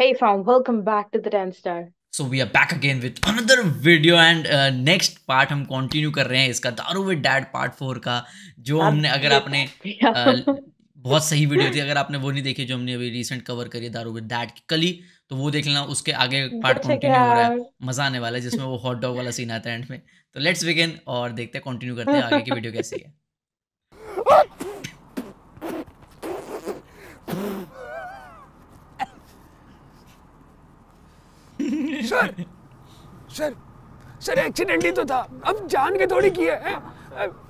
Hey fam, welcome back to the 10 star. So we are back again with another video and next part हम continue कर रहे हैं इसका दारू with dad part 4 का जो हमने अगर आपने बहुत सही वीडियो थी, अगर आपने वो नहीं देखी जो हमने अभी रिसेंट कवर करी दारू विद डैड की कली, तो वो देख लेना। उसके आगे पार्ट कंटिन्यू हो रहा है, मजा आने वाला है, जिसमें वो हॉट डॉग वाला सीन आता है एंड में। तो लेट्स बिगिन और देखते हैं, कंटिन्यू करते हैं आगे की वीडियो कैसी है। सर, सर, सर एक्सीडेंटली तो था, अब जान के थोड़ी किया है,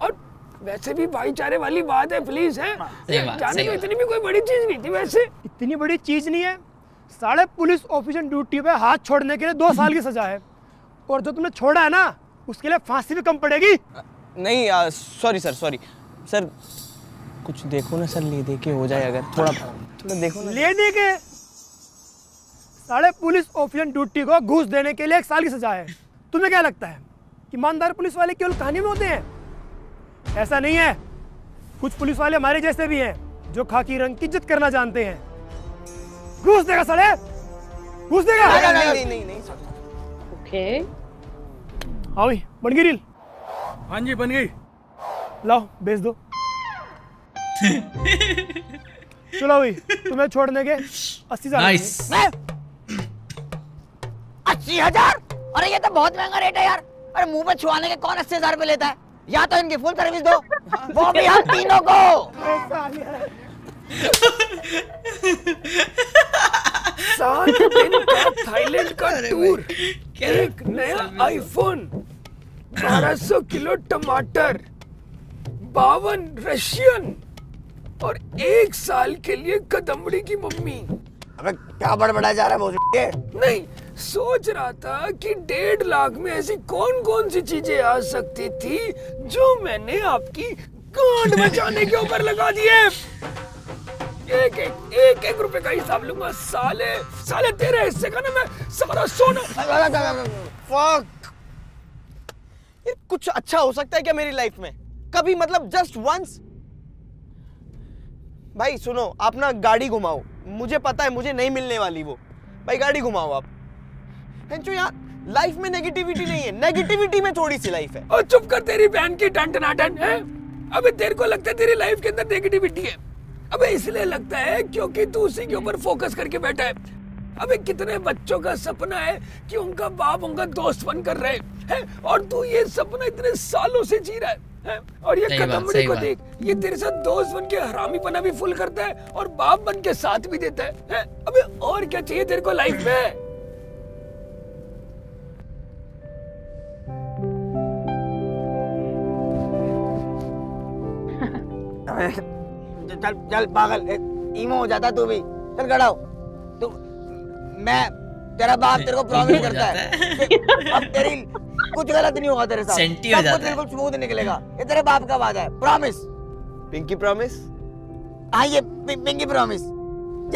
और वैसे भी भाईचारे वाली बात है, प्लीज है, जाने में इतनी भी कोई बड़ी चीज नहीं थी, वैसे इतनी बड़ी चीज नहीं है। सारे पुलिस ऑफिसर ड्यूटी पे हाथ छोड़ने के लिए 2 साल की सजा है, और जो तुमने छोड़ा है ना उसके लिए फांसी भी कम पड़ेगी। नहीं सॉरी सर, सॉरी सर, कुछ देखो ना सर, ले दे के हो जाए, अगर थोड़ा थोड़ा देखो, ले दे के। सारे पुलिस ऑफिसर ड्यूटी को घूस देने के लिए 1 साल की सजा है। तुम्हें क्या लगता है कि ईमानदार पुलिस वाले केवल कहानी में होते हैं? ऐसा नहीं है, कुछ पुलिस वाले हमारे जैसे भी हैं जो खाकी रंग की इज्जत करना जानते हैं। घूस देगा साले, घूस देगा। नहीं नहीं नहीं ओके। हाँ भाई, बन गई रील? हाँ जी बन गई, लाओ बेच दो। चलो भाई, तुम्हें छोड़ने के 80,000। 80,000? अरे ये तो बहुत महंगा रेट है यार। अरे मुंह में छुआने के कौन 80,000 पे लेता है? या तो इनकी फुल सर्विस दो, वो भी हम तीनों को। सात दिन का थाईलैंड का टूर, एक नया आईफोन, 1200 किलो टमाटर, 52 रशियन और 1 साल के लिए कदमड़ी की मम्मी। अबे क्या बड़बड़ा जा रहा है? नहीं, सोच रहा था कि 1.5 लाख में ऐसी कौन कौन सी चीजें आ सकती थी जो मैंने आपकी गांड बचाने के ऊपर लगा दिए। एक एक रुपए का हिसाब लूंगा साले, साले तेरे हिस्से का ना मैं सारा सोना। ये कुछ अच्छा हो सकता है क्या मेरी लाइफ में कभी, मतलब जस्ट वंस? भाई सुनो, आप ना गाड़ी घुमाओ, मुझे पता है मुझे नहीं मिलने वाली वो। भाई गाड़ी घुमाओ आप। यार लाइफ में नेगेटिविटी नहीं है, नेगेटिविटी में थोड़ी सी लाइफ है। और चुप कर, तेरी बहन की टंटनाटन है। अबे तेरे को लगता है तेरी लाइफ के अंदर नेगेटिविटी है? अबे इसलिए लगता है क्योंकि तू उसी के ऊपर फोकस करके बैठा है। अबे कितने बच्चों का सपना है कि उनका बाप उनका दोस्त बनकर रहे है, और तू ये सपना इतने सालों से जी रहा है। और ये कदमड़ी को देख, ये तेरे साथ दोस्त बन के हरामीपना भी फुल करता है और बाप बन के साथ भी देता है। अबे और क्या चाहिए तेरे को लाइफ में? चल चल पागल, इमो हो जाता तू भी। चल खड़ा हो तू, मैं तेरा बाप तेरे को प्रॉब्लम करता है। अब तेरी कुछ गलत नहीं होगा, तेरे साथ सेंटी हो जाता है, बिल्कुल स्मूथ निकलेगा। ये तेरे बाप का वादा है, प्रॉमिस। पिंकी प्रॉमिस? हाँ ये Pinky promise.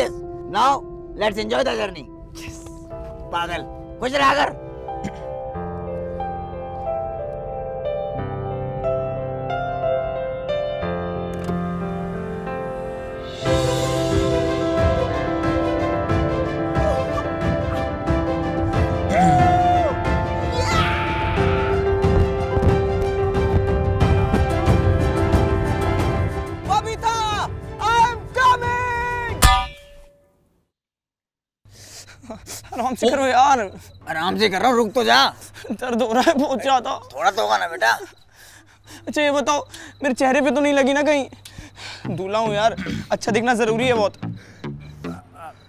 Yes, now let's enjoy the journey. पागल खुश रहा कर। आराम से करो यार, आराम से कर रहा हूँ, रुक तो जा। दर्द हो रहा है बहुत ज़्यादा। थोड़ा तो होगा ना बेटा। अच्छा ये बताओ, मेरे चेहरे पे तो नहीं लगी ना कहीं? दूल्हा हूँ यार, अच्छा दिखना जरूरी है बहुत।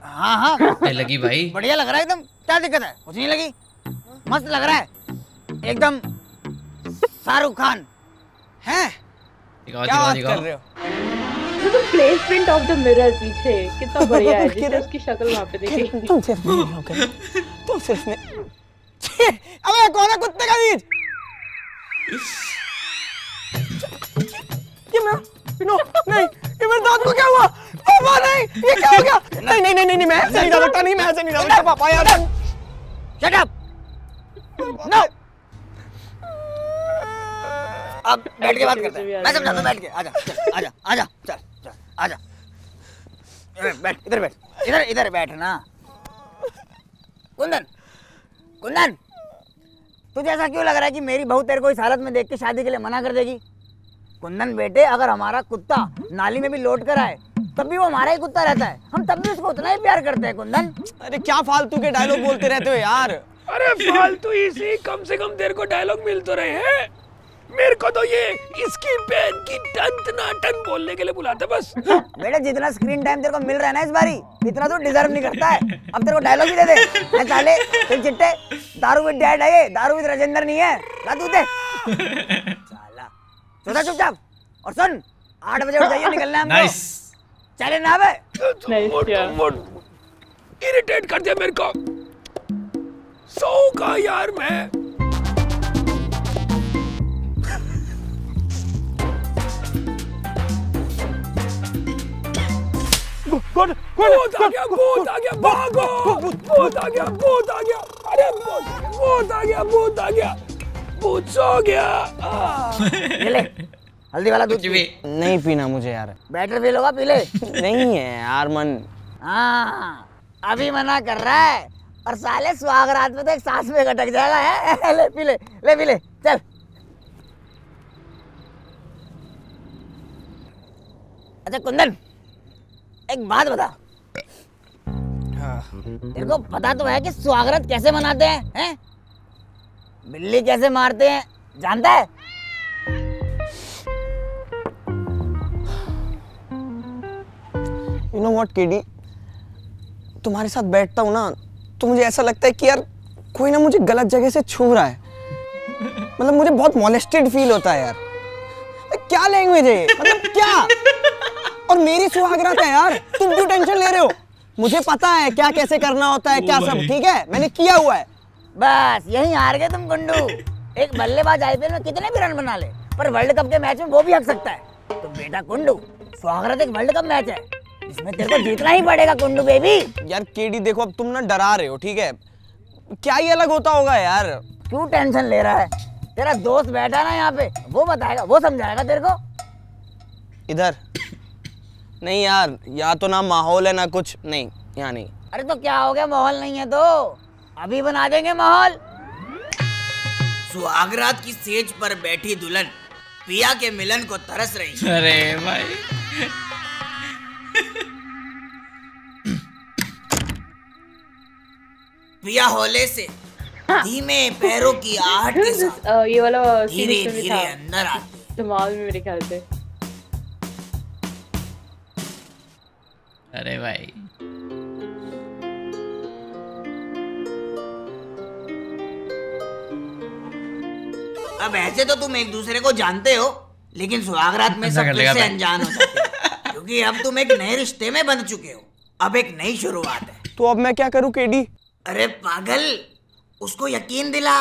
हाँ हाँ लगी भाई, बढ़िया लग रहा है एकदम, क्या दिक्कत है? कुछ नहीं लगी, मस्त लग रहा है एकदम, शाहरुख खान है। क्या बात कर रहे हो? तो प्लेसमेंट ऑफ द मिरर पीछे कितना बढ़िया है, जैसे उसकी शक्ल वहाँ पे देखी। तुम सिर्फ नहीं लोगे, तुम सिर्फ नहीं। अबे कौन है कुत्ते का बीज? ये मैं पिनो नहीं, ये मेरे दांत को क्या हुआ? पापा नहीं, ये क्या हो गया? नहीं नहीं नहीं नहीं, मैं ऐसे नहीं डालता, नहीं मैं ऐसे नहीं डालता पापा यार। Shut up! No! अब बैठ के बात करते हैं, मैं समझाता हूँ, बैठ के। आजा आजा आजा, चल आजा, इधर बैठ, इधर बैठना। कुंदन, कुंदन, तुझे ऐसा क्यों लग रहा है कि मेरी बहू तेरे को इस हालत में देख के शादी के लिए मना कर देगी? कुंदन बेटे, अगर हमारा कुत्ता नाली में भी लौट कर आए तब भी वो हमारा ही कुत्ता रहता है, हम तब भी उसको उतना ही प्यार करते हैं। कुंदन, अरे क्या फालतू के डायलॉग बोलते रहते हो यार। अरे फालतू इसी, कम से कम तेरे को डायलॉग मिल तो रहे हैं, मेरे को तो ये इसकी बहन की टन बोलने के लिए बुलाते बस। बेटा जितना स्क्रीन टाइम तेरे को मिल रहा है ना इस बारी, इतना तो डिजर्व नहीं करता है। अब तेरे को डायलॉग भी दे दे। मैं साले तुम चिट्टे दारूविद डैड है, ये दारूविद राजेंद्र नहीं है। ला तू दे साला, सोचा चुपचाप। और सुन, 8 बजे उठ जाइए, निकलना है हमको। चले ना बे, इरिटेट कर दिया मेरे को। सो का यार मैं हल्दी वाला दूध नहीं पीना मुझे यार। बैटर फेल होगा, पी ले। नहीं है यार मन। हाँ अभी मना कर रहा है, और साले स्वागरात में तो एक सांस में अटक जाएगा है। ले पी ले, ले पी ले, चल। अच्छा कुंदन, एक बात बता। हाँ। तेरे को पता तो है कि स्वागत कैसे मनाते हैं, हैं? बिल्ली कैसे मारते हैं जानता है? You know what, KD? तुम्हारे साथ बैठता हूँ ना तो मुझे ऐसा लगता है कि यार कोई ना मुझे गलत जगह से छू रहा है। मतलब मुझे बहुत मोलेस्टेड फील होता है यार। क्या लैंग्वेज है ये? मतलब क्या? और मेरी सुहागरात है यार, तुम क्यों टेंशन ले रहे हो? मुझे पता है क्या कैसे करना होता है, क्या सब ठीक है, मैंने किया हुआ है। बस यही हार गए तुम गुंडू। एक बल्लेबाज आईपीएल में कितने भी रन बना ले, पर वर्ल्ड कप के मैच में वो भी हक सकता है। तो बेटा गुंडू, सुहागरात एक वर्ल्ड कप मैच है, इसमें तेरे को जीतना ही पड़ेगा गुंडू बेबी। यार केडी देखो, अब तुम ना डरा रहे हो, ठीक है? क्या ही अलग होता होगा यार। क्यों टेंशन ले रहा है? तेरा दोस्त बैठा ना यहाँ पे, वो बताएगा, वो समझाएगा तेरे को। इधर नहीं यार, यहाँ तो ना माहौल है ना कुछ। नहीं यहाँ नहीं। अरे तो क्या हो गया, माहौल नहीं है तो अभी बना देंगे माहौल। सुहागरात की सेज पर बैठी दुल्हन पिया के मिलन को तरस रही। अरे भाई पिया होले से धीमे पैरों की आहट के साथ ये वाला धीरे धीरे अंदर आती दिमाग में मेरे ख्याल से। अरे भाई अब ऐसे तो तुम एक दूसरे को जानते हो, लेकिन सुहागरात में सब फिर से अनजान हो जाते हैं, क्योंकि अब तुम एक नए रिश्ते में बंध चुके हो। अब एक नई शुरुआत है। तो अब मैं क्या करूं केडी? अरे पागल, उसको यकीन दिला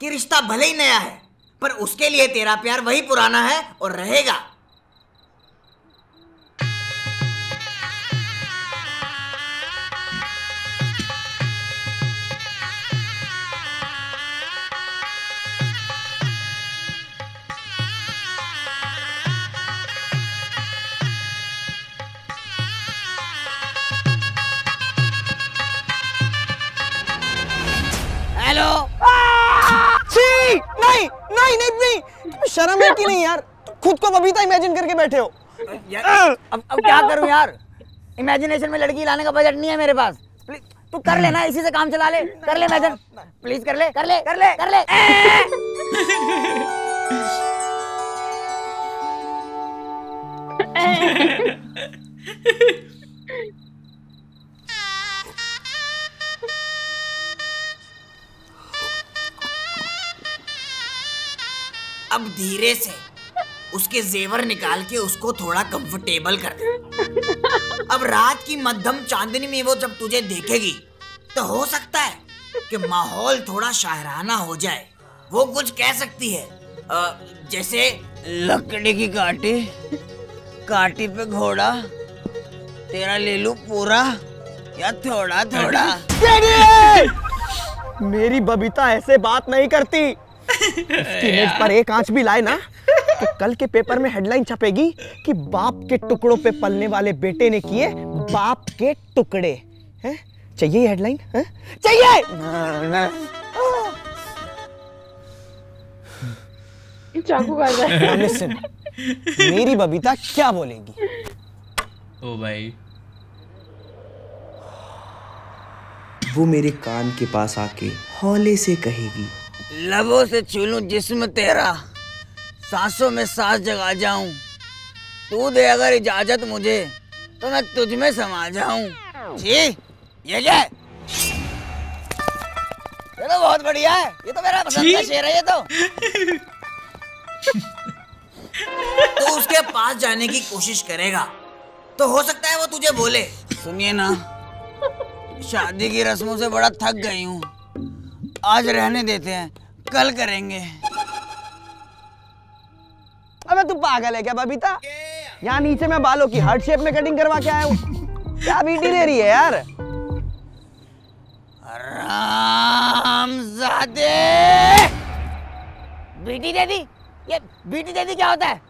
कि रिश्ता भले ही नया है, पर उसके लिए तेरा प्यार वही पुराना है और रहेगा। नहीं नहीं नहीं नहीं, तुम्हें शर्म है कि नहीं यार? खुद को बबीता इमेजिन करके बैठे हो यार। अब क्या करूं यार, इमेजिनेशन में लड़की लाने का बजट नहीं है मेरे पास। तू कर ले ना, इसी से काम चला ले। कर ले इमेजिन प्लीज, कर ले कर ले कर ले कर ले। अब धीरे से उसके जेवर निकाल के उसको थोड़ा कंफर्टेबल कर दे। अब रात की मध्यम चांदनी में वो जब तुझे देखेगी तो हो सकता है कि माहौल थोड़ा शायराना हो जाए। वो कुछ कह सकती है जैसे लकड़ी की काटी काटी पे घोड़ा, तेरा ले लूं पूरा या थोड़ा थोड़ा। मेरी बबीता ऐसे बात नहीं करती। टीनेज पर एक आंच भी लाए ना तो कल के पेपर में हेडलाइन छपेगी कि बाप के टुकड़ों पे पलने वाले बेटे ने किए बाप के टुकड़े हैं। चाहिए हेडलाइन है? चाहिए ना। चाकू मेरी बबीता क्या बोलेगी? ओ भाई वो मेरे कान के पास आके हौले से कहेगी, लबों से चूलूं जिस्म तेरा, सांसों में सांस जगा जाऊं, तू दे अगर इजाजत मुझे तो मैं तुझ में समा जाऊं। जी ये चलो बहुत बढ़िया है, ये तो मेरा पसंद का शेर है ये तो उसके पास जाने की कोशिश करेगा तो हो सकता है वो तुझे बोले, सुनिए ना शादी की रस्मों से बड़ा थक गई हूँ, आज रहने देते हैं कल करेंगे। अबे तू पागल है क्या बबीता? यहाँ नीचे मैं बालों की हार्ट शेप में कटिंग करवा के आया हूँ, क्या बीटी ले रही है यार? हरामजादे बीटी दे दी। ये बीटी दे दी क्या होता है?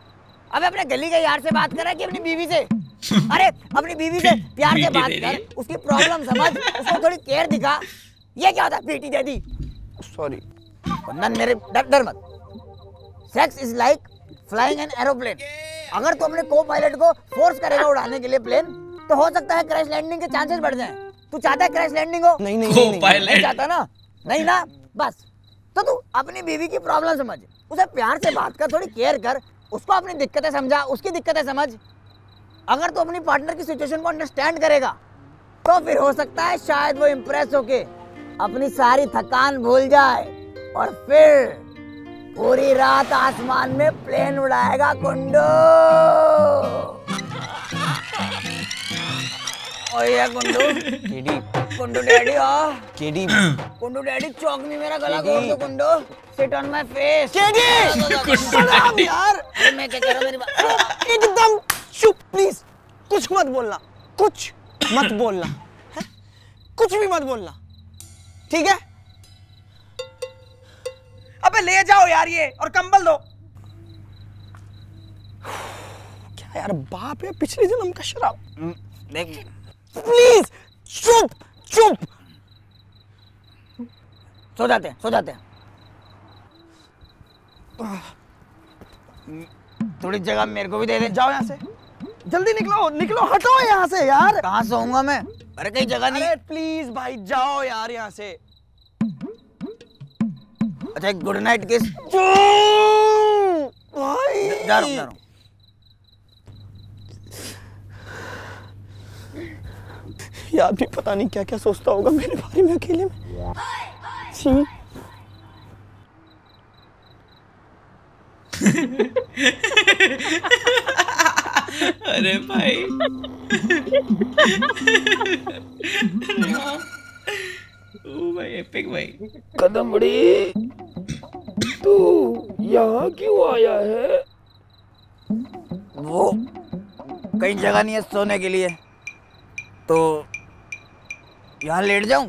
अबे अपने गली के यार से बात कर रहा है कि अपनी बीवी से? अरे अपनी बीवी से प्यार से बात कर, उसकी प्रॉब्लम समझ, उसको थोड़ी केयर दिखा, ये क्या होता है पीटी दे दी? सॉरी कुंदन मेरे, डर मत। Sex is like flying an aeroplane, अगर तू अपने को पायलट को फोर्स करेगा उड़ाने के लिए प्लेन तो हो सकता है क्रैश लैंडिंग के चांसेस बढ़ जाएं। तू चाहता है क्रैश लैंडिंग हो? नहीं नहीं नहीं चाहता ना, नहीं ना, बस तो तू अपनी बीवी की प्रॉब्लम समझ, उसे प्यार से बात कर, थोड़ी केयर कर, उसको अपनी दिक्कतें समझा, उसकी दिक्कतें समझ। अगर तू अपनी पार्टनर की सिचुएशन को अंडरस्टैंड करेगा तो फिर हो सकता है शायद वो इम्प्रेस होके अपनी सारी थकान भूल जाए और फिर पूरी रात आसमान में प्लेन उड़ाएगा कुंडो। और ये कुंडो केडी, कुंडो डैडी हो केडी, कुंडो डैडी चौक में मेरा गला घोंट दो कुंडो, sit on my face KD यार। मैं क्या कर रहा हूं मेरी बात एकदम चुप, प्लीज कुछ मत बोलना, कुछ मत बोलना है? कुछ भी मत बोलना ठीक है? अबे ले जाओ यार ये और कंबल दो। क्या यार बाप है पिछले जन्म का शराब। देखिए प्लीज चुप चुप, सो जाते हैं सो जाते हैं, थोड़ी जगह मेरे को भी दे दे। जाओ यहाँ से जल्दी, निकलो निकलो, हटो यहाँ से यार। कहाँ सोऊंगा मैं? अरे कहीं जगह नहीं। अरे प्लीज भाई जाओ यार यहाँ से। अच्छा गुड नाइट किस भाई। जा रहा हूँ यार, भी पता नहीं क्या क्या सोचता होगा मेरे बारे में अकेले में। छी अरे भाई ओ भाई एपिक भाई। कदम बड़ी तू यहाँ क्यों आया है? वो कहीं जगह नहीं है सोने के लिए तो यहाँ लेट जाऊं।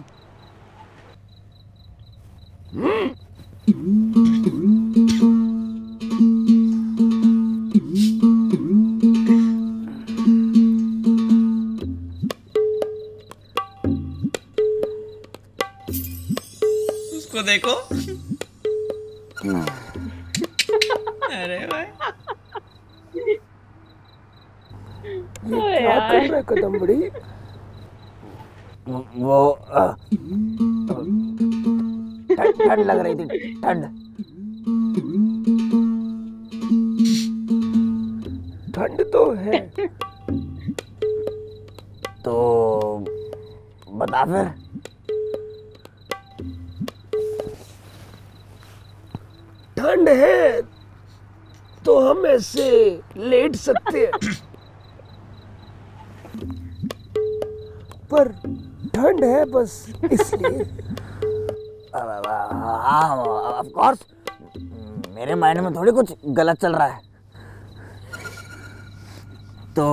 देखो अरे भाई क्या कर रहा है कदम बड़ी? वो ठंड लग रही थी, ठंड तो है तो बता फिर। ठंड है तो हम ऐसे लेट सकते हैं, पर ठंड है बस इसलिए। हाँ ऑफ कोर्स, मेरे माइंड में थोड़ी कुछ गलत चल रहा है तो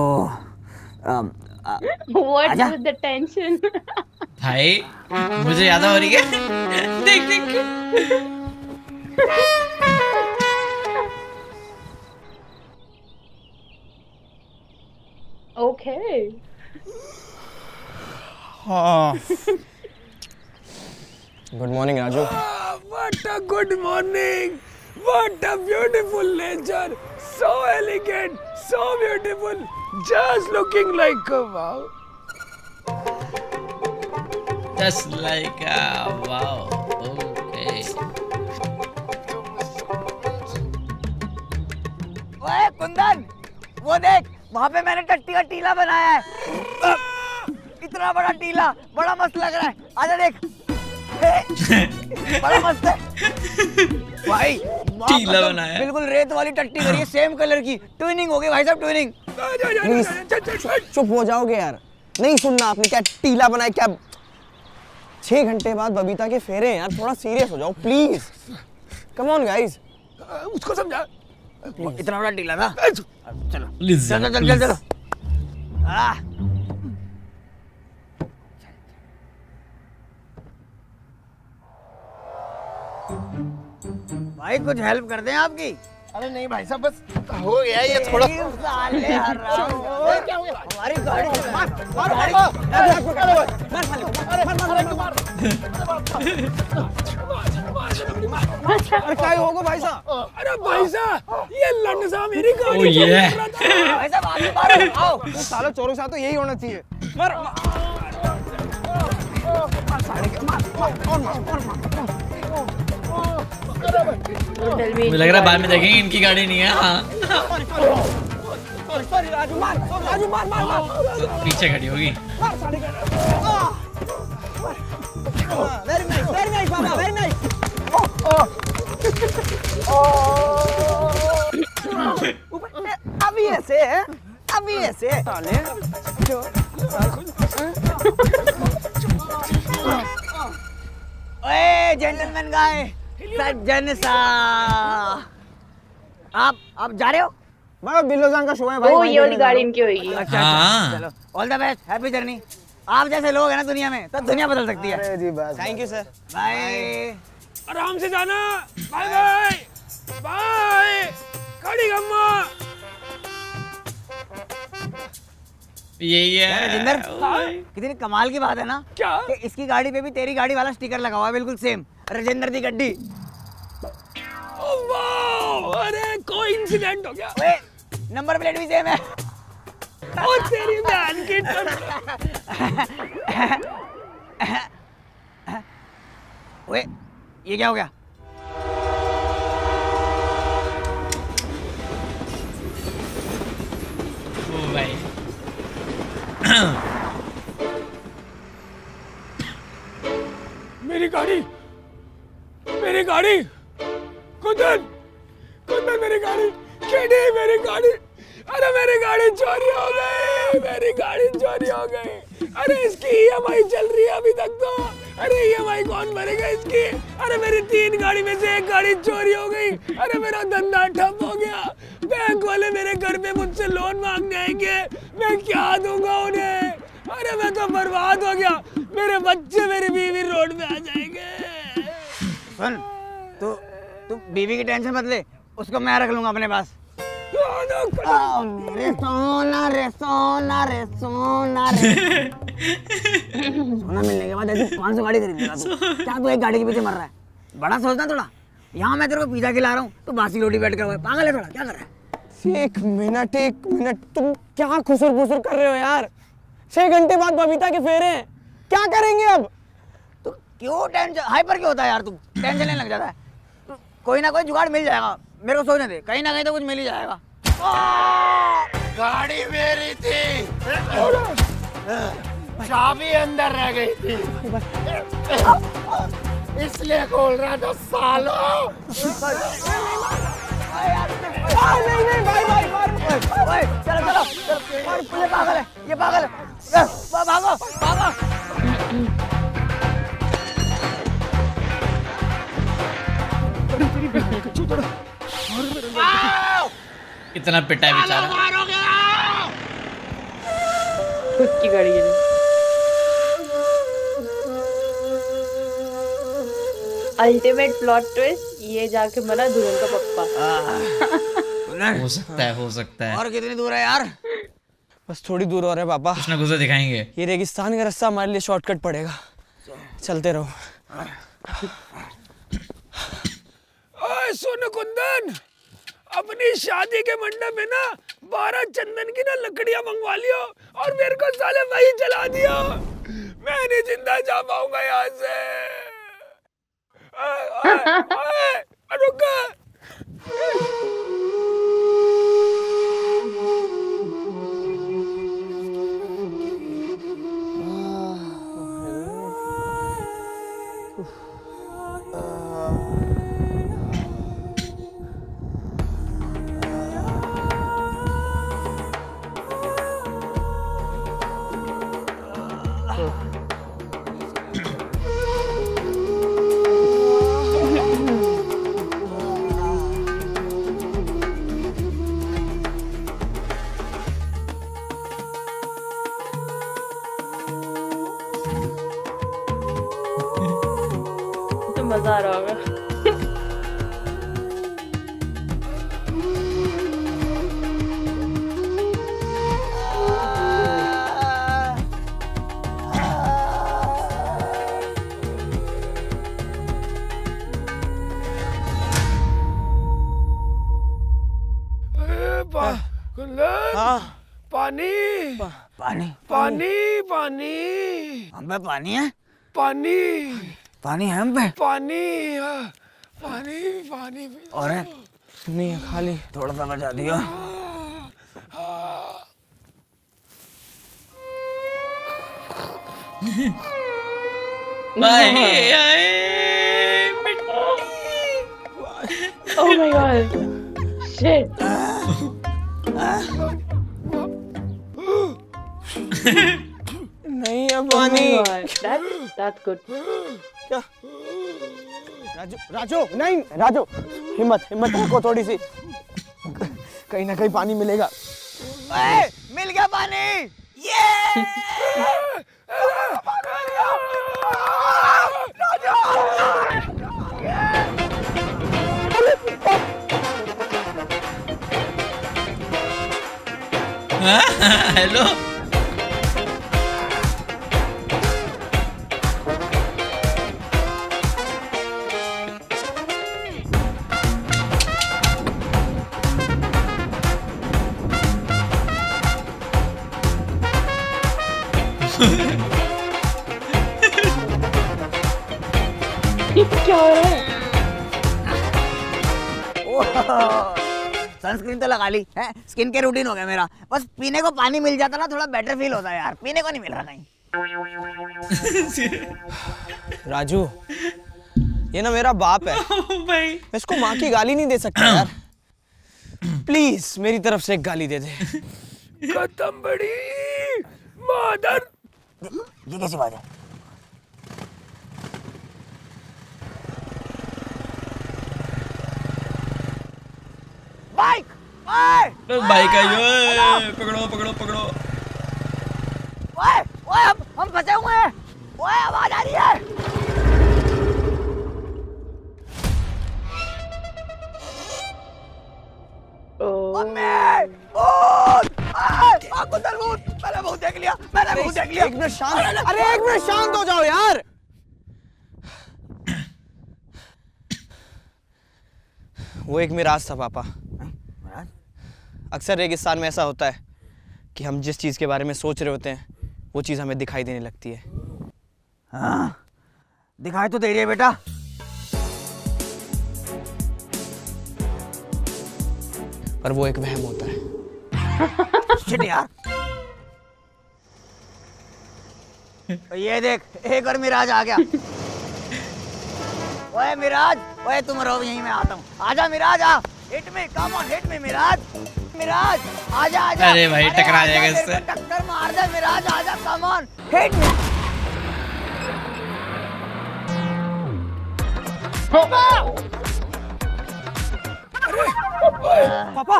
What's with the tension? भाई मुझे याद हो रही है, देख देख good morning Raju. What a good morning, what a beautiful nature, so elegant, so beautiful, just looking like a wow, just like a wow. Okay ओए कुंदन, वो देख वहाँ पे मैंने टट्टी का टीला बनाया है। इतना बड़ा टीला, बड़ा मस्त लग रहा है, आजा देख। बड़ा मस्त है भाई, टीला बनाया है बिल्कुल रेत वाली टट्टी करी है, सेम कलर की, ट्विनिंग हो गई भाई साहब, ट्विनिंग। चुप हो जाओगे यार, नहीं सुनना आपने क्या टीला बनाया क्या। 6 घंटे बाद बबीता के फेरे हैं यार, थोड़ा सीरियस हो जाओ प्लीज, कम ऑन गाइस। उसको समझा, इतना बड़ा टीला ना, चलो चलो चलो चलो। भाई कुछ हेल्प कर दें आपकी। अरे नहीं भाई साहब, बस हो गया ये थोड़ा। क्या हो गया हमारी गाड़ी होगा भाई साहब। अरे भाई साहब ये लड़ने साहब मेरी गाड़ी भाई साहब, आगे मारो। आओ सालों चोरों साथ तो यही होना चाहिए। मुझे लग रहा है बाद में देखेंगे इनकी गाड़ी नहीं है। हाँ पीछे खड़ी होगी। वेरी नाइस, वेरी नाइस बाबा, वेरी नाइस। अभी ऐसे, अभी ऐसे जेंटलमैन गाय सज्जनसा, आप जा रहे हो? भाई बिलोजान का शो है भाई, वो ये वाली गाड़ी इनकी होगी। अच्छा चलो, all the best, happy journey. आप जैसे लोग हैं ना दुनिया में, तब दुनिया बदल सकती है। जी bye, thank you sir, bye. आराम से जाना, बाय बाय बाय। खड़ी गम्मा यही है राजेंद्र, कितनी कमाल की बात है ना क्या, कि इसकी गाड़ी पे भी तेरी गाड़ी वाला स्टिकर लगा हुआ है, बिल्कुल सेम, राजेंद्र दी गड्डी। अरे कोइंसिडेंट हो गया, नंबर प्लेट भी सेम है। ओ तेरी बहन की ओए ये क्या हो गया? ओ भाई मेरी गाड़ी, मेरी गाड़ी कुंदन, कुंदन मेरी गाड़ी, खेड़ी मेरी गाड़ी। अरे मेरी गाड़ी चोरी हो गई, मेरी गाड़ी चोरी हो गई। अरे इसकी EMI चल रही है अभी तक तो, अरे EMI कौन भरेगा इसकी। अरे मेरी 3 गाड़ी में से 1 गाड़ी चोरी हो गई। अरे मेरा धंधा ठप हो गया, बैंक वाले मेरे घर पे मुझसे लोन मांगने आएंगे, मैं क्या दूंगा उन्हें। अरे मैं तो बर्बाद हो गया, मेरे बच्चे मेरी बीवी रोड पे आ जाएंगे। तू बीवी की टेंशन मत ले, उसको मैं रख लूंगा अपने पास। रे सोना रे सोना रे सोना रे सोना, मिलने के बाद 500 गाड़ी खरीद लेगा तू। क्या तू 1 गाड़ी के पीछे मर रहा है? बड़ा सोचना थोड़ा। यहाँ मैं तेरे को पिज्जा खिला रहा हूँ, तू बासी रोटी बैठ कर हुआ है, पागल है थोड़ा, क्या कर रहा है? 1 मिनट, 1 मिनट, तुम क्या खुसुर खुसुर कर रहे हो यार? 6 घंटे बाद बबीता के फेरे, क्या करेंगे अब? तू क्यों टेंशन, हाइपर क्यों होता है यार तू? टेंशन लेने लग जाता है। कोई ना कोई जुगाड़ मिल जाएगा, मेरे को सोचने दे, कहीं ना कहीं तो कुछ मिल ही जाएगा। गाड़ी मेरी थी, चाबी अंदर रह गई थी, इसलिए खोल रहा था सालो। नहीं नहीं भाई भाई भाई, चलो चलो चलो, पागल है ये, पागल है, भागो भागो। इतना पिटा है बेचारा। खुद की गाड़ी है। अल्टीमेट प्लॉट ट्विस्ट, ये जाके बना दुल्हन का पप्पा। हो सकता है, हो सकता है। और कितनी दूर है यार? बस थोड़ी दूर और है पापा, कुछ ना कुछ दिखाएंगे। ये रेगिस्तान का रास्ता हमारे लिए शॉर्टकट पड़ेगा, चलते रहो। ओए सुन कुंदन, अपनी शादी के मंडप में ना 12 चंदन की ना लकड़ियां मंगवा लियो और मेरे को साले वही जला दियो, मैं नहीं जिंदा जा पाऊंगा यहाँ से। मजा आ रहा होगा। पानी पानी पानी पानी हम पे पानी है, पानी पानी है हम पे, पानी पानी पानी और नहीं है, खाली थोड़ा सा बचा दियो। Oh my God, shit. नहीं है पानी। That's good. क्या? राजू राजू नहीं, राजू हिम्मत हिम्मत रखो थोड़ी सी, कहीं ना कहीं पानी मिलेगा। मिल गया पानी, ये हेलो क्या हो रहा है? सनस्क्रीन तो लगा ली है, स्किन केयर रूटीन हो गया मेरा। बस पीने को पानी मिल जाता ना थोड़ा बेटर फील होता है यार, पीने को नहीं मिल रहा कहीं। राजू ये ना मेरा बाप है भाई, मैं इसको माँ की गाली नहीं दे सकता यार, प्लीज मेरी तरफ से एक गाली दे दे। खत्म बड़ी मादर, ये कैसी बात है? बाइक बाइक आई, पकड़ो पकड़ो पकड़ो। ओए ओए हम फंसे हुए हैं। ओए आवाज आ रही है। मैंने बहुत देख लिया, मैंने बहुत देख लिया। एक मिनट शांत, अरे एक मिनट शांत हो जाओ यार। वो एक मिराज था पापा, अक्सर रेगिस्तान में ऐसा होता है कि हम जिस चीज़ के बारे में सोच रहे होते हैं वो चीज़ हमें दिखाई देने लगती है। हाँ दिखाई तो दे रही है बेटा। पर वो एक वहम होता है। शिट यार। ये देख एक और मिराज आ गया। ओए मिराज, ओए तुम रहो यहीं, मैं आता हूँ। आजा मिराज आ, हिट में, कम ऑन हिट में मिराज, मिराज आजा आजा। अरे भाई टकरा जाएगा इससे, टक्कर मार दे मिराज, आजा कम ऑन हिट में। पापा अरे पापा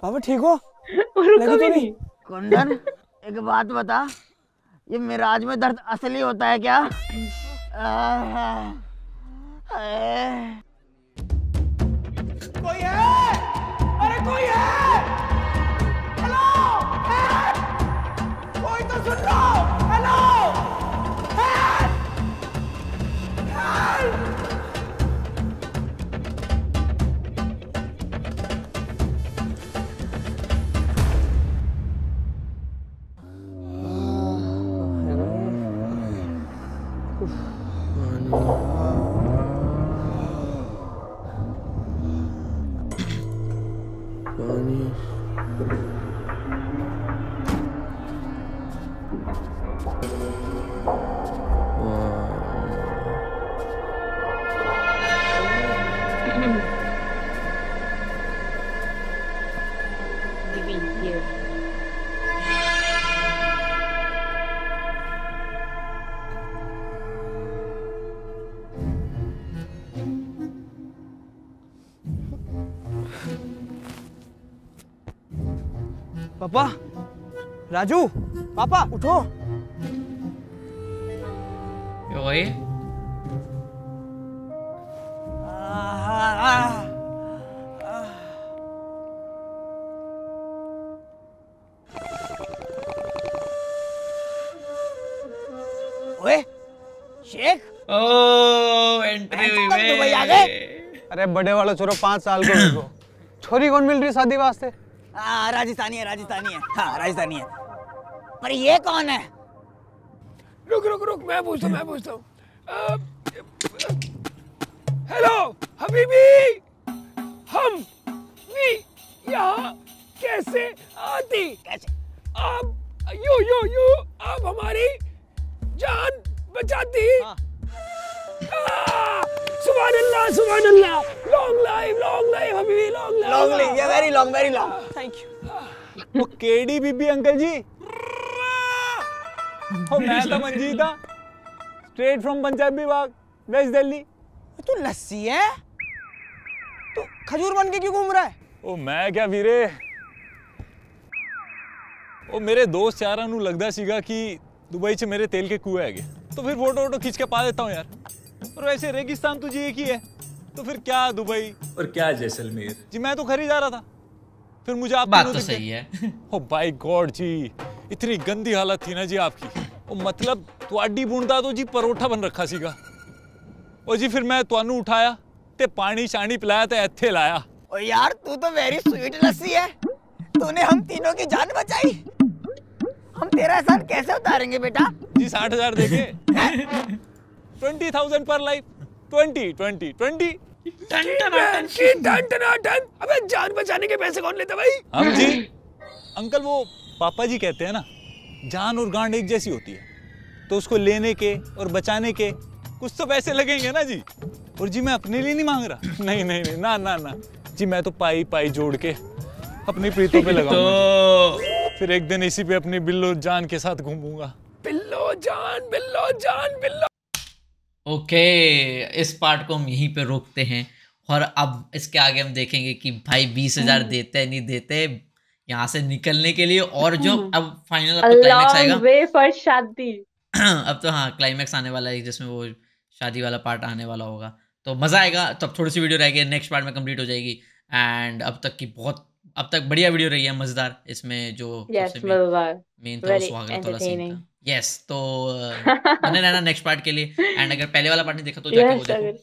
पापा ठीक हो? लगी तो नहीं? कुंदन एक बात बता, ये मिराज में दर्द असली होता है क्या? कोई है? अरे कोई है? हेलो? पापा, राजू, पापा उठो। ओए, शेख। ओ, एंट्री हुई बे। अरे बड़े वालों छोरो 5 साल को देखो। छोरी कौन मिल रही शादी वास्ते? राजस्थानी है, राजस्थानी है, हाँ राजस्थानी है। पर ये कौन है? रुक रुक रुक, मैं पूछता हूँ। हेलो हबीबी, हम भी यहाँ कैसे आती? कैसे? आप यू आप हमारी जान बचाती। हाँ। सुभानअल्लाह सुभानअल्लाह, लॉन्ग लाइफ हबीबी, लॉन्ग लाइफ, ये वेरी लॉन्ग, थैंक यू। वो केडी बीबी अंकल जी, और मैं तो मंजीता, स्ट्रेट फ्रॉम पंजाबी विभाग, वेस्ट दिल्ली। तू लस्सी है? तू खजूर बन के क्यों घूम रहा है? ओ मैं क्या वीरे, ओ मेरे दोस्त यारा नू लगदा सीगा कि दुबई से मेरे तेल के कुएं आ गए, तो फिर फोटो खींच के पा देता हूँ यार। और वैसे रेगिस्तान तुझे एक ही है, तो फिर क्या दुबई और क्या जैसलमेर जी। मैं तो घर ही जा रहा था, फिर मुझे आप बात तो सही है। ओ बाय गॉड जी, इतनी गंदी हालत थी ना जी आपकी। ओ मतलब तुआडी बुंदा तो जी परोठा बन रखा सीगा। ओ जी फिर मैं तुहानू उठाया ते पानी शानी पिलाया ते इत्थे लाया। ओ यार तू तो वेरी स्वीट लस्सी है, तूने हम तीनों की जान बचाई। हम तेरा एहसान कैसे उतारेंगे बेटा? जी 60,000 देके 20,000 पर लाइफ, 20। टन। अबे जान बचाने के पैसे कौन लेता भाई? हम जी। अंकल वो पापा जी कहते हैं ना, जान और गांड एक जैसी होती है, तो उसको लेने के और बचाने के कुछ तो पैसे लगेंगे ना जी। और जी मैं अपने लिए नहीं मांग रहा, नहीं ना जी, मैं तो पाई जोड़ के अपनी प्रीतों पे लगाऊंगा, फिर एक दिन इसी पे अपनी बिलोजान के साथ घूमूंगा। बिलोजान। ओके, इस पार्ट को हम यहीं पे रोकते हैं और अब इसके आगे हम देखेंगे कि भाई 20,000 देते नहीं देते यहाँ से निकलने के लिए। और जो अब फाइनल क्लाइमैक्स आएगा, वे फॉर शादी। अब तो हाँ क्लाइमैक्स आने वाला है, जिसमें वो शादी वाला पार्ट आने वाला होगा, तो मज़ा आएगा। तो अब थोड़ी सी वीडियो रहेगी, नेक्स्ट पार्ट में कंप्लीट हो जाएगी। एंड अब तक बढ़िया वीडियो रही है, मज़ेदार। इसमें जो मेन था स्वागत वाला सीन था। यस तो बने रहना नेक्स्ट पार्ट के लिए। एंड अगर पहले वाला पार्ट नहीं देखा तो जाके वो देखो,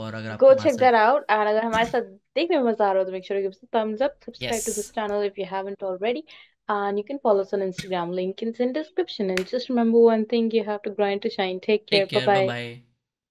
और अगर आपको चेक दैट आउट, और अगर हमारे साथ देखने में मजा आ रहा हो तो make sure you give us thumbs up, subscribe to this channel if you haven't already, and you can follow us on Instagram, link is in description, and just remember one thing, you have to grind to shine. Take care, bye bye.